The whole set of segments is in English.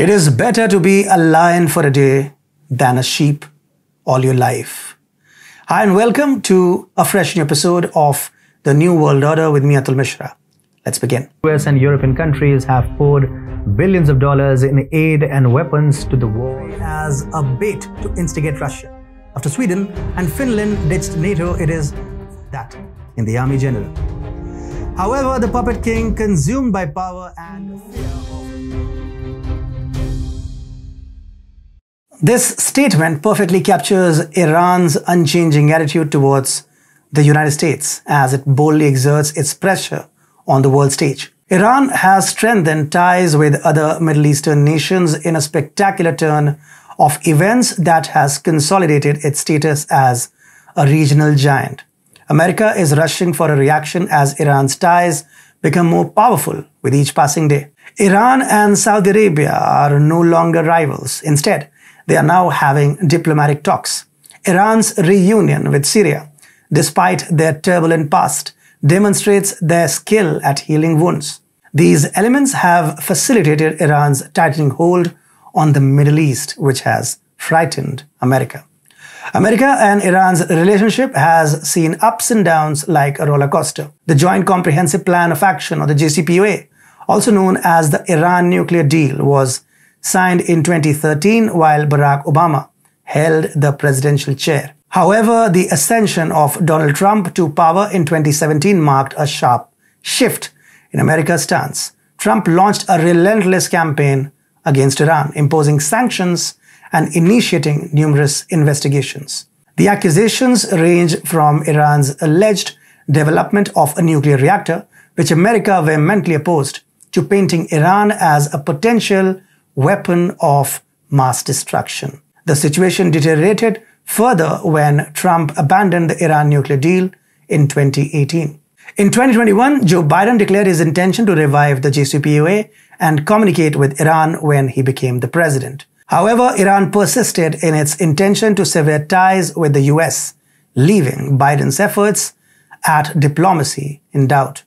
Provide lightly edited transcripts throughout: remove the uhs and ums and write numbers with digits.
It is better to be a lion for a day than a sheep all your life. Hi and welcome to a fresh new episode of The New World Order with me, Atul Mishra. Let's begin. US and European countries have poured billions of dollars in aid and weapons to the war as a bait to instigate Russia. After Sweden and Finland ditched NATO, it is that in the army general. However, the puppet king, consumed by power and fear of this statement perfectly captures Iran's unchanging attitude towards the United States as it boldly exerts its pressure on the world stage. Iran has strengthened ties with other Middle Eastern nations in a spectacular turn of events that has consolidated its status as a regional giant. America is rushing for a reaction as Iran's ties become more powerful with each passing day. Iran and Saudi Arabia are no longer rivals. Instead, they are now having diplomatic talks. Iran's reunion with Syria, despite their turbulent past, demonstrates their skill at healing wounds. These elements have facilitated Iran's tightening hold on the Middle East, which has frightened America. America and Iran's relationship has seen ups and downs like a roller coaster. The Joint Comprehensive Plan of Action, or the JCPOA, also known as the Iran nuclear deal, was signed in 2013 while Barack Obama held the presidential chair. However, the ascension of Donald Trump to power in 2017 marked a sharp shift in America's stance. Trump launched a relentless campaign against Iran, imposing sanctions and initiating numerous investigations. The accusations range from Iran's alleged development of a nuclear reactor, which America vehemently opposed, to painting Iran as a potential weapon of mass destruction. The situation deteriorated further when Trump abandoned the Iran nuclear deal in 2018. In 2021, Joe Biden declared his intention to revive the JCPOA and communicate with Iran when he became the president. However, Iran persisted in its intention to sever ties with the US, leaving Biden's efforts at diplomacy in doubt.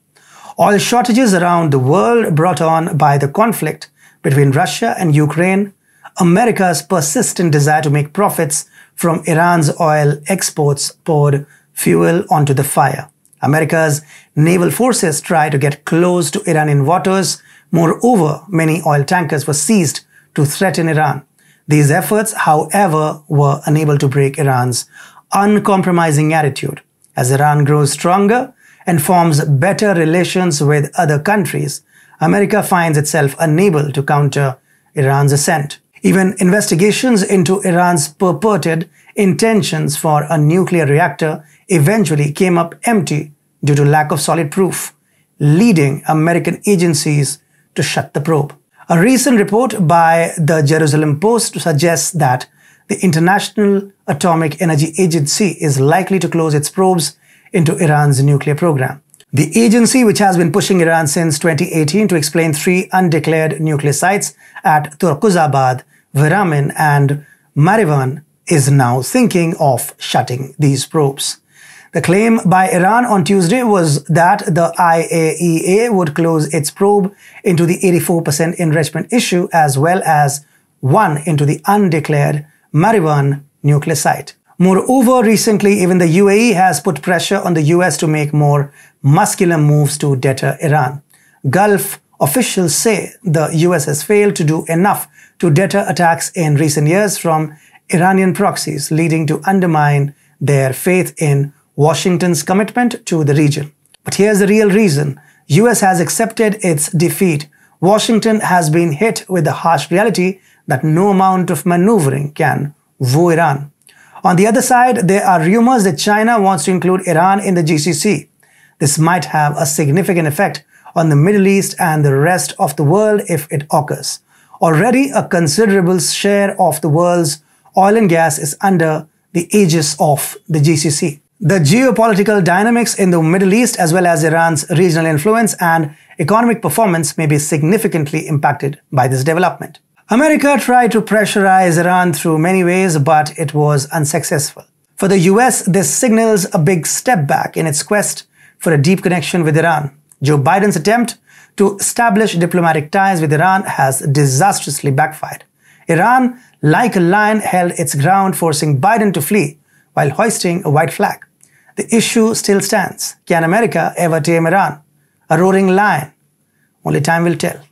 Oil shortages around the world brought on by the conflict between Russia and Ukraine, America's persistent desire to make profits from Iran's oil exports poured fuel onto the fire. America's naval forces tried to get close to Iranian waters. Moreover, many oil tankers were seized to threaten Iran. These efforts, however, were unable to break Iran's uncompromising attitude. As Iran grows stronger and forms better relations with other countries, America finds itself unable to counter Iran's ascent. Even investigations into Iran's purported intentions for a nuclear reactor eventually came up empty due to lack of solid proof, leading American agencies to shut the probe. A recent report by the Jerusalem Post suggests that the International Atomic Energy Agency is likely to close its probes into Iran's nuclear program. The agency, which has been pushing Iran since 2018 to explain 3 undeclared nuclear sites at Turquzabad, Viramin and Marivan, is now thinking of shutting these probes. The claim by Iran on Tuesday was that the IAEA would close its probe into the 84% enrichment issue as well as one into the undeclared Marivan nuclear site. Moreover, recently, even the UAE has put pressure on the US to make more muscular moves to deter Iran. Gulf officials say the US has failed to do enough to deter attacks in recent years from Iranian proxies, leading to undermine their faith in Washington's commitment to the region. But here's the real reason. US has accepted its defeat. Washington has been hit with the harsh reality that no amount of maneuvering can woo Iran. On the other side, there are rumors that China wants to include Iran in the GCC. This might have a significant effect on the Middle East and the rest of the world if it occurs. Already, a considerable share of the world's oil and gas is under the aegis of the GCC. The geopolitical dynamics in the Middle East, as well as Iran's regional influence and economic performance, may be significantly impacted by this development. America tried to pressurize Iran through many ways, but it was unsuccessful. For the US, this signals a big step back in its quest for a deep connection with Iran. Joe Biden's attempt to establish diplomatic ties with Iran has disastrously backfired. Iran, like a lion, held its ground, forcing Biden to flee while hoisting a white flag. The issue still stands. Can America ever tame Iran? A roaring lion? Only time will tell.